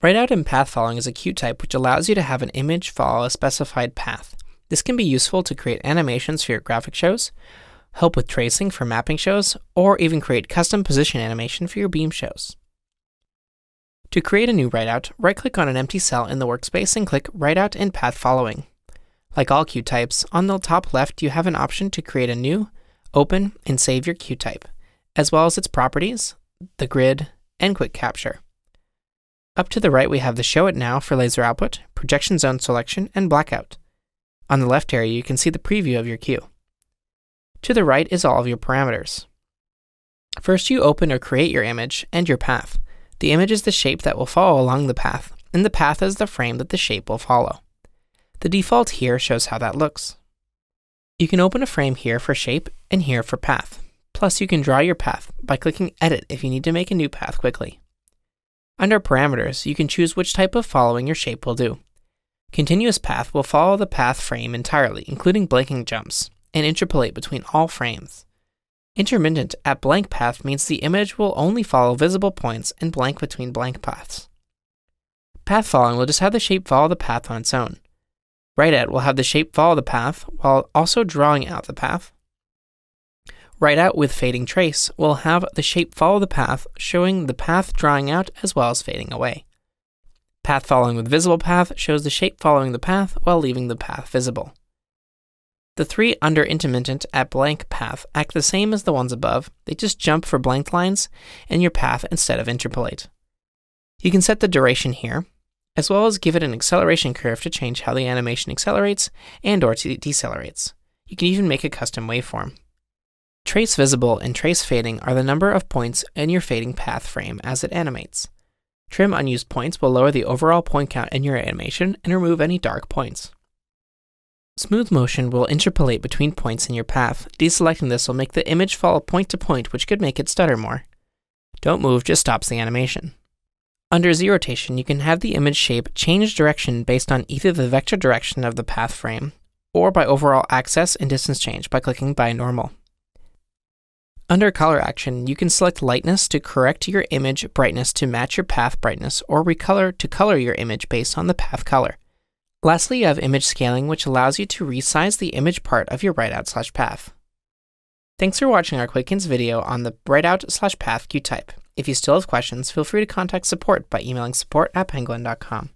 Writeout in Path Following is a queue type which allows you to have an image follow a specified path. This can be useful to create animations for your graphic shows, help with tracing for mapping shows, or even create custom position animation for your beam shows. To create a new writeout, right-click on an empty cell in the workspace and click Writeout in Path Following. Like all queue types, on the top left you have an option to create a new, open, and save your queue type, as well as its properties, the grid, and quick capture. Up to the right we have the Show It Now for laser output, projection zone selection, and blackout. On the left area you can see the preview of your queue. To the right is all of your parameters. First you open or create your image and your path. The image is the shape that will follow along the path, and the path is the frame that the shape will follow. The default here shows how that looks. You can open a frame here for shape and here for path. Plus you can draw your path by clicking Edit if you need to make a new path quickly. Under Parameters, you can choose which type of following your shape will do. Continuous path will follow the path frame entirely, including blanking jumps, and interpolate between all frames. Intermittent at blank path means the image will only follow visible points and blank between blank paths. Path following will just have the shape follow the path on its own. Writeout will have the shape follow the path while also drawing out the path. Writeout with fading trace will have the shape follow the path, showing the path drawing out as well as fading away. Path following with visible path shows the shape following the path while leaving the path visible. The three under intermittent at blank path act the same as the ones above, they just jump for blank lines in your path instead of interpolate. You can set the duration here, as well as give it an acceleration curve to change how the animation accelerates and or decelerates. You can even make a custom waveform. Trace visible and trace fading are the number of points in your fading path frame as it animates. Trim unused points will lower the overall point count in your animation and remove any dark points. Smooth motion will interpolate between points in your path. Deselecting this will make the image follow point to point, which could make it stutter more. Don't move just stops the animation. Under Zerotation, you can have the image shape change direction based on either the vector direction of the path frame or by overall axis and distance change by clicking by normal. Under Color Action, you can select Lightness to correct your image brightness to match your path brightness or Recolor to color your image based on the path color. Lastly, you have image scaling, which allows you to resize the image part of your writeout/path. Thanks for watching our QuickHints video on the writeout/path queue type. If you still have questions, feel free to contact support by emailing support@pangolin.com.